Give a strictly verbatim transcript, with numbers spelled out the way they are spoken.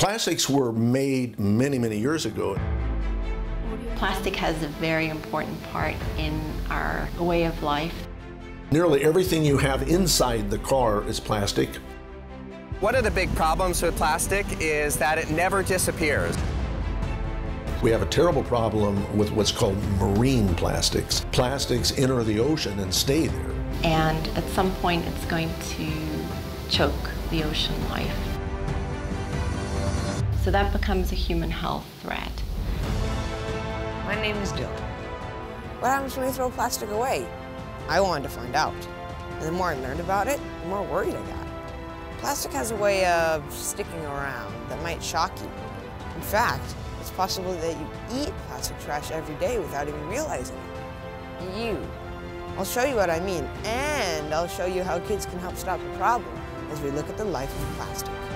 Plastics were made many, many years ago. Plastic has a very important part in our way of life. Nearly everything you have inside the car is plastic. One of the big problems with plastic is that it never disappears. We have a terrible problem with what's called marine plastics. Plastics enter the ocean and stay there. And at some point, it's going to choke the ocean life. So that becomes a human health threat. My name is Dylan. What happens when we throw plastic away? I wanted to find out. And the more I learned about it, the more worried I got. Plastic has a way of sticking around that might shock you. In fact, it's possible that you eat plastic trash every day without even realizing it. You. I'll show you what I mean, and I'll show you how kids can help stop the problem as we look at the life of plastic.